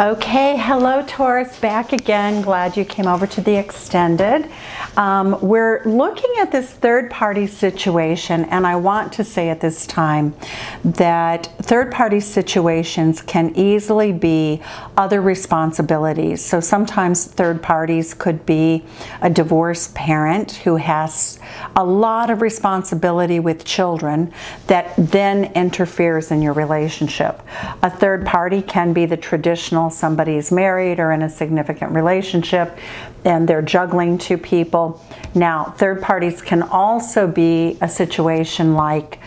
Okay, hello Taurus, back again. Glad you came over to the extended. We're looking at this third party situation, and I want to say at this time that third party situations can easily be other responsibilities. So sometimes third parties could be a divorced parent who has a lot of responsibility with children that then interferes in your relationship. A third party can be the traditional somebody's married or in a significant relationship and they're juggling two people. Now, third parties can also be a situation like,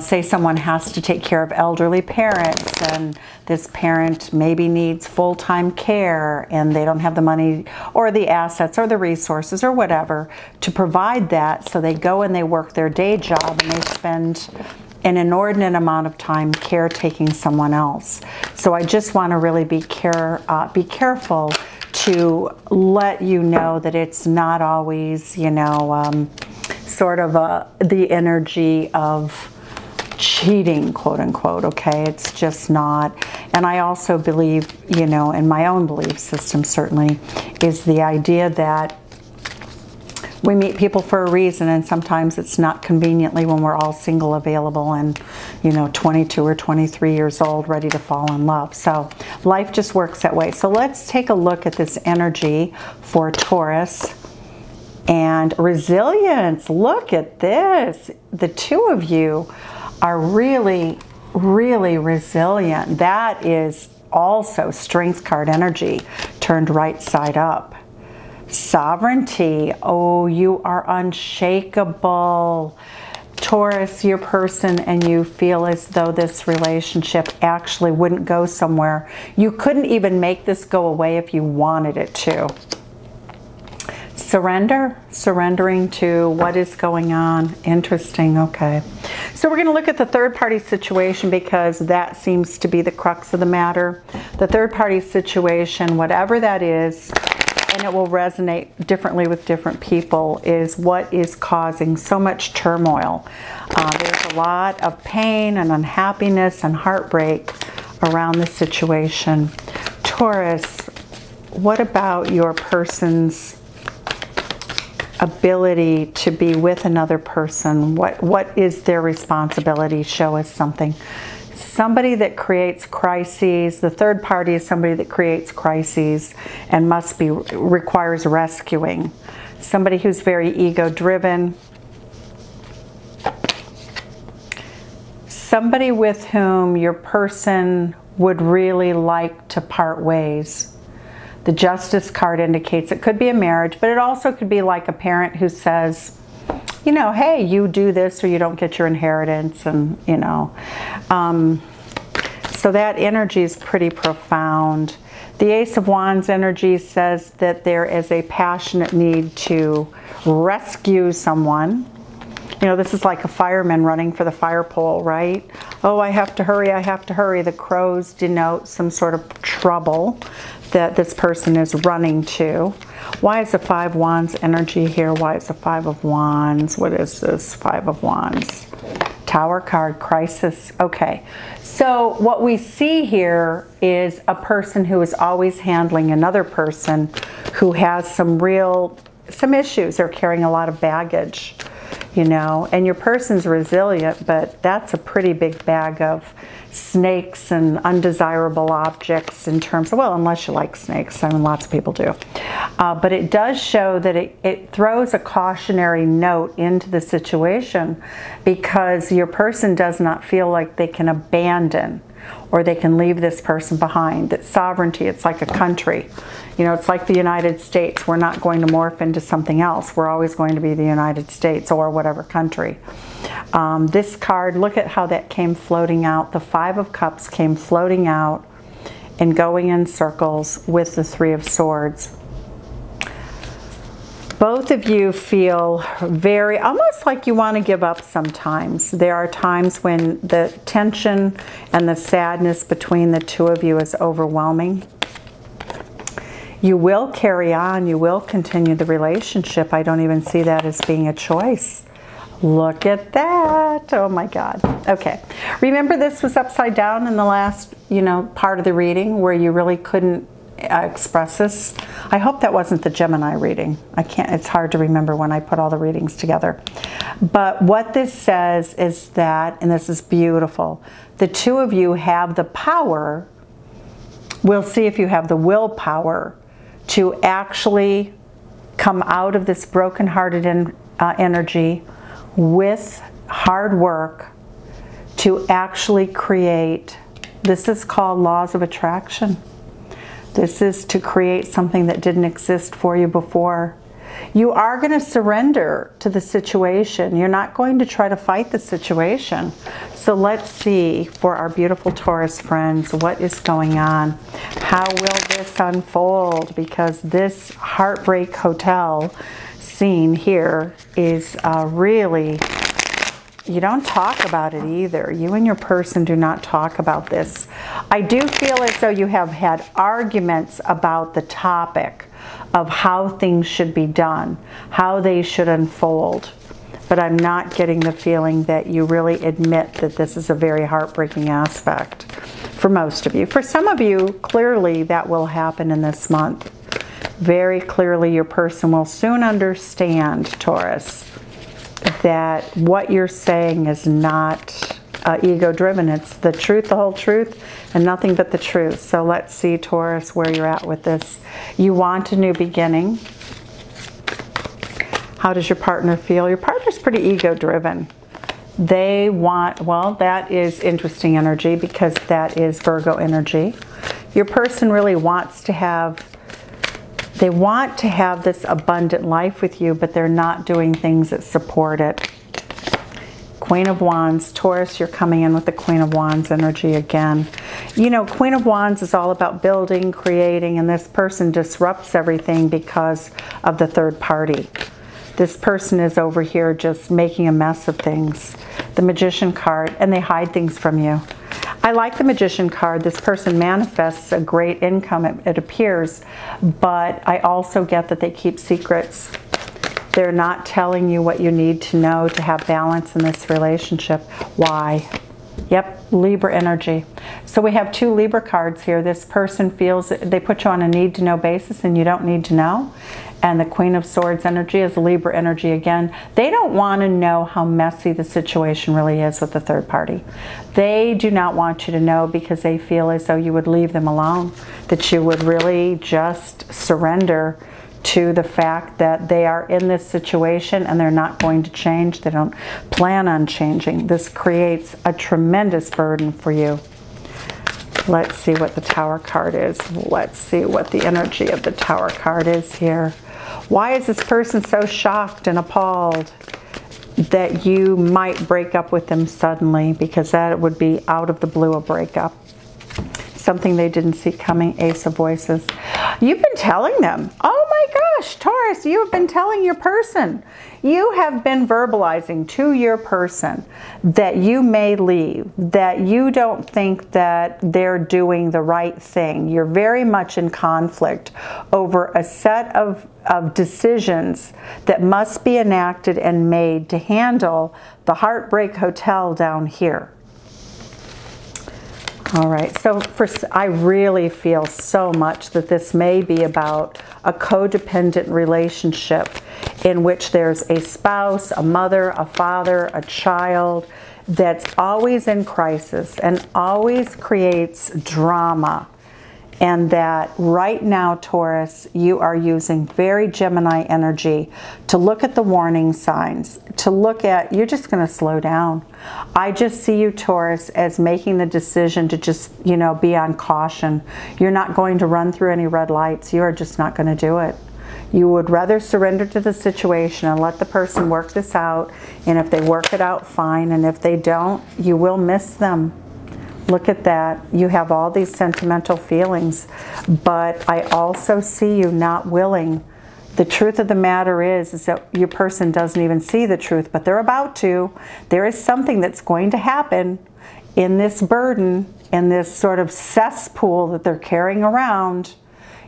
say someone has to take care of elderly parents and this parent maybe needs full-time care and they don't have the money or the assets or the resources or whatever to provide that, so they go and they work their day job and they spend an inordinate amount of time caretaking someone else. So I just want to really be careful to let you know that it's not always, you know, sort of the energy of cheating, quote unquote, okay? It's just not. And I also believe, you know, in my own belief system certainly, is the idea that we meet people for a reason, and sometimes it's not conveniently when we're all single, available, and, you know, 22 or 23 years old, ready to fall in love. So life just works that way. So let's take a look at this energy for Taurus. And resilience, look at this. The two of you are really, really resilient. That is also strength card energy turned right side up. Sovereignty. Oh, you are unshakable. Taurus, your person and you feel as though this relationship actually wouldn't go somewhere. You couldn't even make this go away if you wanted it to. Surrender, surrendering to what is going on. Interesting, okay. So we're going to look at the third party situation because that seems to be the crux of the matter. The third party situation, whatever that is, and it will resonate differently with different people, is what is causing so much turmoil. There's a lot of pain and unhappiness and heartbreak around the situation. Taurus, what about your person's ability to be with another person? What is their responsibility? Show us something. Somebody that creates crises. The third party is somebody that creates crises and must be, requires rescuing. Somebody who's very ego-driven. Somebody with whom your person would really like to part ways. The justice card indicates it could be a marriage, but it also could be like a parent who says, you know, hey, you do this or you don't get your inheritance, and, you know. So that energy is pretty profound. The Ace of Wands energy says that there is a passionate need to rescue someone. You know, this is like a fireman running for the fire pole, right? Oh, I have to hurry, I have to hurry. The crows denote some sort of trouble that this person is running to. Why is the Five of Wands energy here? Why is the Five of Wands? What is this Five of Wands? Tower card, crisis. Okay, so what we see here is a person who is always handling another person who has some issues. They're carrying a lot of baggage, you know, and your person's resilient, but that's a pretty big bag of snakes and undesirable objects in terms of, well, unless you like snakes, I mean, lots of people do. But it does show that it throws a cautionary note into the situation, because your person does not feel like they can abandon or they can leave this person behind. That sovereignty, it's like a country. You know, it's like the United States. We're not going to morph into something else. We're always going to be the United States or whatever country. This card, look at how that came floating out. The Five of Cups came floating out and going in circles with the Three of Swords. Both of you feel very, almost like you want to give up sometimes. There are times when the tension and the sadness between the two of you is overwhelming. You will carry on, you will continue the relationship. I don't even see that as being a choice. Look at that. Oh my God. Okay. Remember, this was upside down in the last, part of the reading where you really couldn't express this. I hope that wasn't the Gemini reading. It's hard to remember when I put all the readings together. But what this says is that, and this is beautiful, the two of you have the power. We'll see if you have the willpower to actually come out of this brokenhearted energy with hard work to actually create. This is called laws of attraction. This is to create something that didn't exist for you before. You are going to surrender to the situation. You're not going to try to fight the situation. So let's see for our beautiful Taurus friends what is going on. How will this unfold? Because this heartbreak hotel scene here is really, you don't talk about it either. You and your person do not talk about this. I do feel as though you have had arguments about the topic of how things should be done, how they should unfold. But I'm not getting the feeling that you really admit that this is a very heartbreaking aspect for most of you. For some of you, clearly that will happen in this month. Very clearly your person will soon understand, Taurus, that what you're saying is not ego-driven. It's the truth, the whole truth, and nothing but the truth. So let's see, Taurus, where you're at with this. You want a new beginning. How does your partner feel? Your partner's pretty ego-driven. They want, well, that is interesting energy because that is Virgo energy. Your person really wants to have, they want to have this abundant life with you, but they're not doing things that support it. Queen of Wands. Taurus, you're coming in with the Queen of Wands energy again. You know, Queen of Wands is all about building, creating, and this person disrupts everything because of the third party. This person is over here just making a mess of things. The Magician card, and they hide things from you. I like the Magician card. This person manifests a great income, it appears, but I also get that they keep secrets. They're not telling you what you need to know to have balance in this relationship. Why? Yep, Libra energy. So we have two Libra cards here. This person feels, they put you on a need-to-know basis and you don't need to know. And the Queen of Swords energy is Libra energy again. They don't want to know how messy the situation really is with the third party. They do not want you to know because they feel as though you would leave them alone, that you would really just surrender to the fact that they are in this situation and they're not going to change. They don't plan on changing. This creates a tremendous burden for you. Let's see what the Tower card is. Let's see what the energy of the Tower card is here. Why is this person so shocked and appalled that you might break up with them suddenly? Because that would be out of the blue a breakup. Something they didn't see coming. Ace of Voices. You've been telling them. Oh my gosh, Taurus, you have been telling your person. You have been verbalizing to your person that you may leave, that you don't think that they're doing the right thing. You're very much in conflict over a set of decisions that must be enacted and made to handle the heartbreak hotel down here. All right, so I really feel so much that this may be about a codependent relationship in which there's a spouse, a mother, a father, a child that's always in crisis and always creates drama. And that right now, Taurus, you are using very Gemini energy to look at the warning signs, to look at, you're just going to slow down. I just see you, Taurus, as making the decision to just, be on caution. You're not going to run through any red lights. You are just not going to do it. You would rather surrender to the situation and let the person work this out. And if they work it out, fine. And if they don't, you will miss them. Look at that. You have all these sentimental feelings, but I also see you not willing. The truth of the matter is that your person doesn't even see the truth, but they're about to. There is something that's going to happen in this burden, in this sort of cesspool that they're carrying around.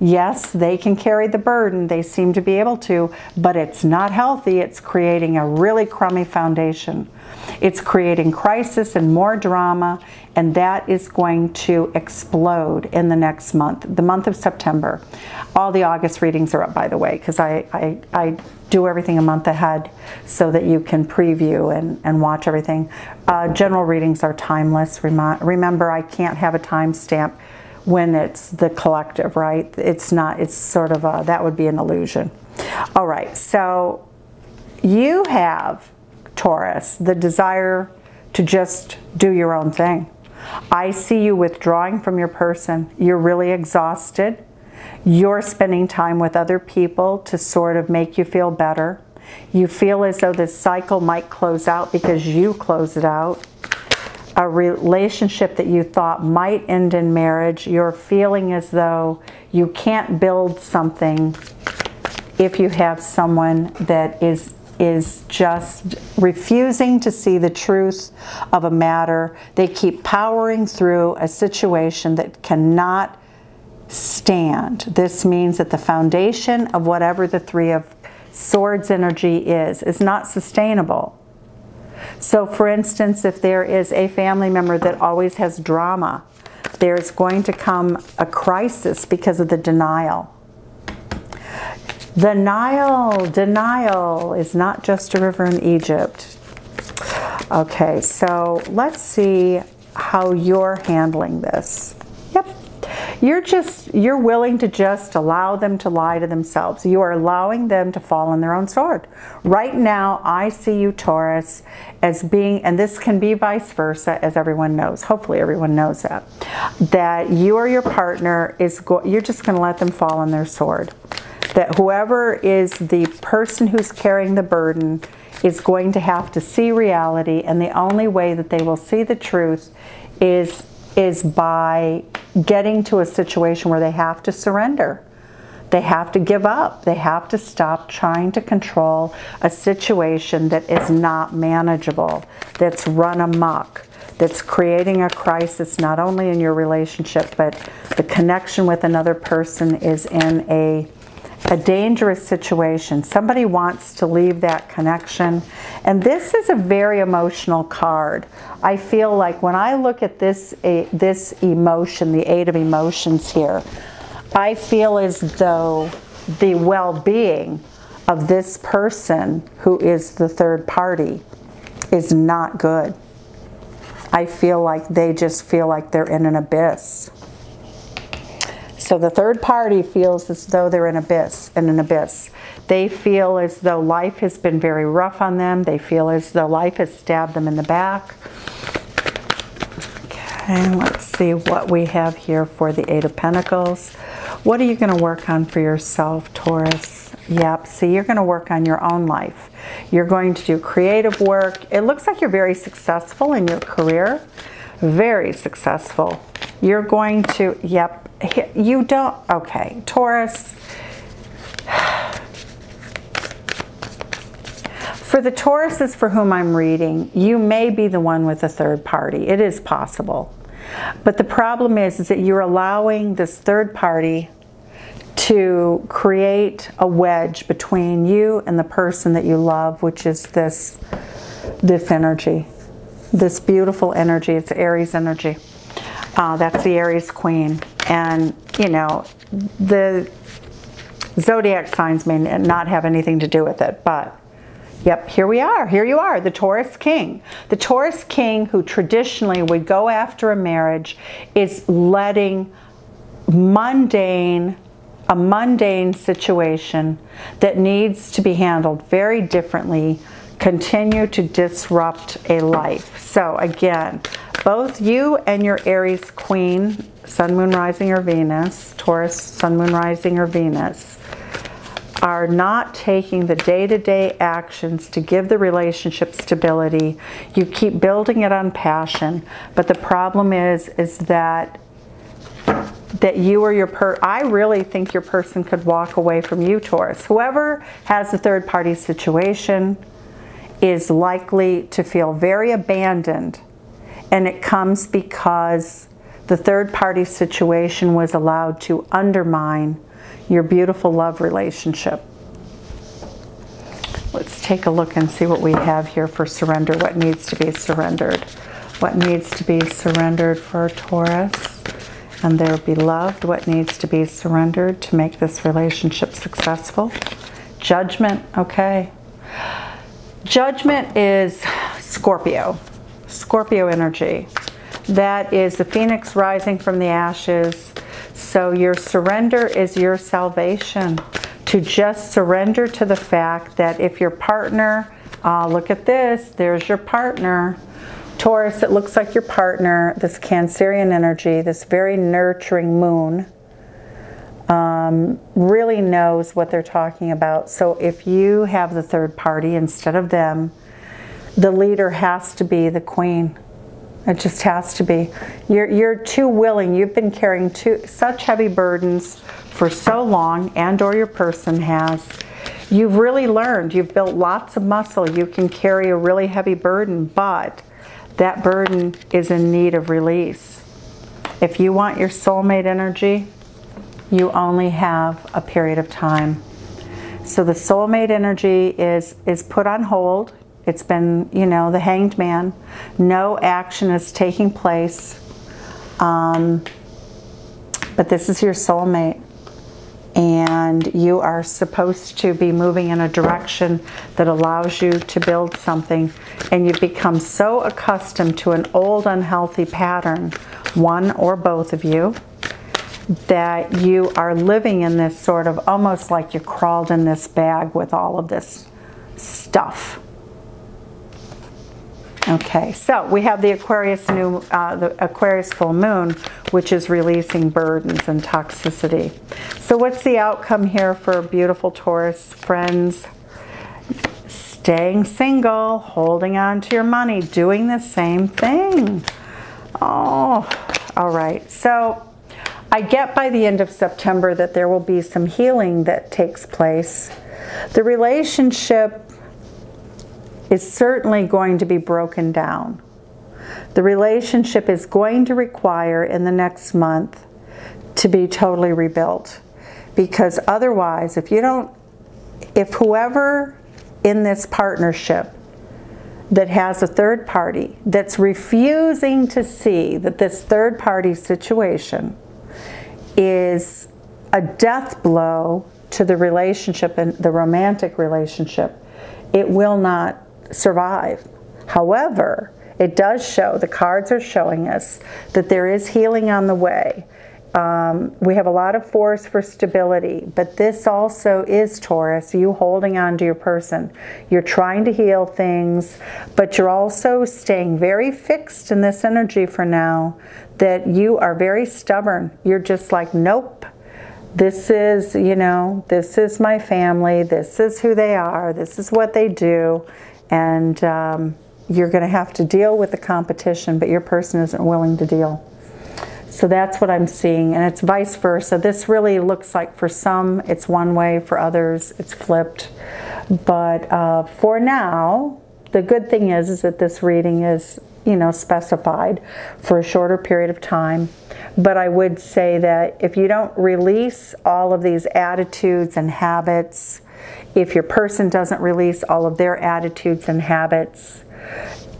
Yes, they can carry the burden. They seem to be able to, but it's not healthy. It's creating a really crummy foundation. It's creating crisis and more drama, and that is going to explode in the next month, the month of September. All the August readings are up, by the way, because I do everything a month ahead so that you can preview and watch everything. General readings are timeless. Remember, I can't have a timestamp when it's the collective, right? It's not, it's sort of a, that would be an illusion. All right, so you have, Taurus, the desire to just do your own thing. I see you withdrawing from your person. You're really exhausted. You're spending time with other people to sort of make you feel better. You feel as though this cycle might close out because you close it out. A relationship that you thought might end in marriage, you're feeling as though you can't build something if you have someone that is just refusing to see the truth of a matter. They keep powering through a situation that cannot stand. This means that the foundation of whatever the Three of Swords energy is not sustainable. So for instance, if there is a family member that always has drama, there's going to come a crisis because of the denial. Denial is not just a river in Egypt. Okay, so let's see how you're handling this. Yep. You're willing to just allow them to lie to themselves. You are allowing them to fall on their own sword. Right now, I see you, Taurus, as being, and this can be vice versa, as everyone knows. Hopefully everyone knows that you or your partner you're just going to let them fall on their sword. That whoever is the person who's carrying the burden is going to have to see reality, and the only way that they will see the truth is by getting to a situation where they have to surrender. They have to give up. They have to stop trying to control a situation that is not manageable, that's run amok, that's creating a crisis not only in your relationship, but the connection with another person is in a dangerous situation. Somebody wants to leave that connection. And this is a very emotional card. I feel like when I look at this emotion, the Eight of Emotions here, I feel as though the well-being of this person who is the third party is not good. I feel like they just feel like they're in an abyss. So the third party feels as though they're in an abyss. They feel as though life has been very rough on them. They feel as though life has stabbed them in the back. Okay, let's see what we have here for the Eight of Pentacles. What are you going to work on for yourself, Taurus? Yep, see, you're going to work on your own life. You're going to do creative work. It looks like you're very successful in your career. Very successful. You're going to, yep. You don't, okay, Taurus. For the Tauruses for whom I'm reading, you may be the one with a third party. It is possible. But the problem is that you're allowing this third party to create a wedge between you and the person that you love, which is this energy, this beautiful energy. It's Aries energy. That's the Aries Queen. And, you know, the zodiac signs may not have anything to do with it, but, yep, here we are. Here you are, the Taurus King. The Taurus King, who traditionally would go after a marriage, is letting a mundane situation that needs to be handled very differently continue to disrupt a life. So, again, both you and your Aries Queen, Sun, Moon, Rising, or Venus, Taurus, Sun, Moon, Rising, or Venus, are not taking the day-to-day actions to give the relationship stability. You keep building it on passion, but the problem is that you or your I really think your person could walk away from you, Taurus. Whoever has a third-party situation is likely to feel very abandoned. And it comes because the third party situation was allowed to undermine your beautiful love relationship. Let's take a look and see what we have here for surrender, what needs to be surrendered. What needs to be surrendered for Taurus and their beloved? What needs to be surrendered to make this relationship successful? Judgment, okay. Judgment is Scorpio, Scorpio energy. That is the phoenix rising from the ashes. So your surrender is your salvation. To just surrender to the fact that if your partner, look at this, there's your partner. Taurus, it looks like your partner, this Cancerian energy, this very nurturing moon, really knows what they're talking about. So if you have the third party instead of them, the leader has to be the queen. It just has to be. You're too willing. You've been carrying such heavy burdens for so long, and or your person has. You've really learned. You've built lots of muscle. You can carry a really heavy burden, but that burden is in need of release. If you want your soulmate energy, you only have a period of time. So the soulmate energy is put on hold. It's been, you know, the hanged man. No action is taking place. But this is your soulmate. And you are supposed to be moving in a direction that allows you to build something. And you've become so accustomed to an old, unhealthy pattern, one or both of you, that you are living in this sort of almost like you crawled in this bag with all of this stuff. Okay, so we have the Aquarius Aquarius full moon, which is releasing burdens and toxicity. So what's the outcome here for beautiful Taurus friends? Staying single, holding on to your money, doing the same thing. Oh, all right. So I get by the end of September that there will be some healing that takes place. The relationship is certainly going to be broken down. The relationship is going to require in the next month to be totally rebuilt, because otherwise, if whoever in this partnership that has a third party that's refusing to see that this third party situation is a death blow to the relationship and the romantic relationship, it will not survive. However, it does show, the cards are showing us that there is healing on the way. We have a lot of force for stability, but this also is Taurus, you holding on to your person. You're trying to heal things, but you're also staying very fixed in this energy for now, that you are very stubborn. You're just like, nope. This is, you know, this is my family. This is who they are. This is what they do. And you're going to have to deal with the competition, but your person isn't willing to deal. So that's what I'm seeing. And it's vice versa. This really looks like for some, it's one way. For others, it's flipped. But for now, the good thing is that this reading is, you know, specified for a shorter period of time. But I would say that if you don't release all of these attitudes and habits, if your person doesn't release all of their attitudes and habits,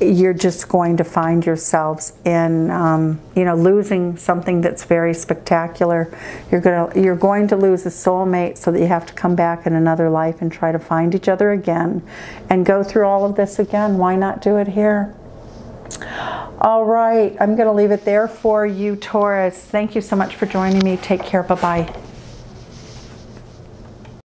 you're just going to find yourselves in, you know, losing something that's very spectacular. You're going to lose a soulmate, so that you have to come back in another life and try to find each other again and go through all of this again. Why not do it here? All right, I'm going to leave it there for you, Taurus. Thank you so much for joining me. Take care. Bye-bye.